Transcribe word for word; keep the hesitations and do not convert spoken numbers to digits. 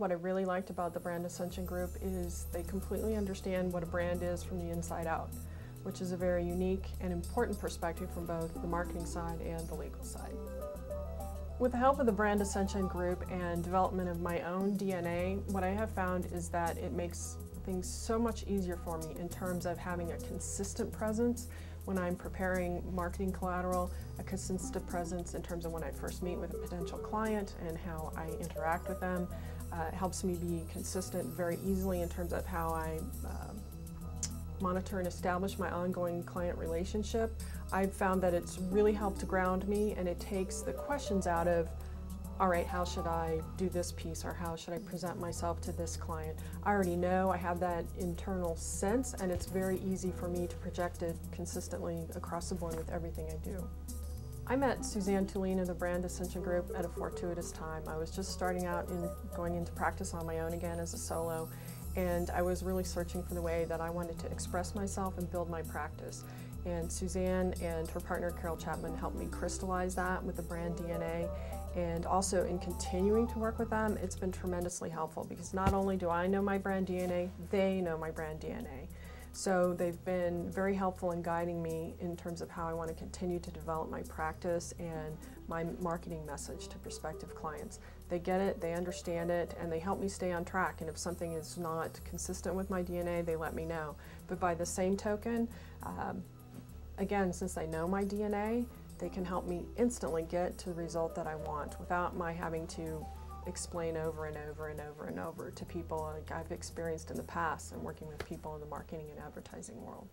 What I really liked about the Brand Ascension Group is they completely understand what a brand is from the inside out, which is a very unique and important perspective from both the marketing side and the legal side. With the help of the Brand Ascension Group and development of my own D N A, what I have found is that it makes things so much easier for me in terms of having a consistent presence when I'm preparing marketing collateral, a consistent presence in terms of when I first meet with a potential client and how I interact with them. Uh, it helps me be consistent very easily in terms of how I uh, monitor and establish my ongoing client relationship. I've found that it's really helped to ground me, and it takes the questions out of, all right, how should I do this piece, or how should I present myself to this client? I already know, I have that internal sense, and it's very easy for me to project it consistently across the board with everything I do. I met Suzanne Tulina, the Brand Ascension Group, at a fortuitous time. I was just starting out in going into practice on my own again as a solo, and I was really searching for the way that I wanted to express myself and build my practice. And Suzanne and her partner Carol Chapman helped me crystallize that with the Brand D N A. And also in continuing to work with them, it's been tremendously helpful, because not only do I know my Brand D N A, they know my Brand D N A. So they've been very helpful in guiding me in terms of how I want to continue to develop my practice and my marketing message to prospective clients. They get it, they understand it, and they help me stay on track. And if something is not consistent with my D N A, they let me know. But by the same token, um, again, since they know my D N A, they can help me instantly get to the result that I want without my having to explain over and over and over and over to people, like I've experienced in the past and working with people in the marketing and advertising world.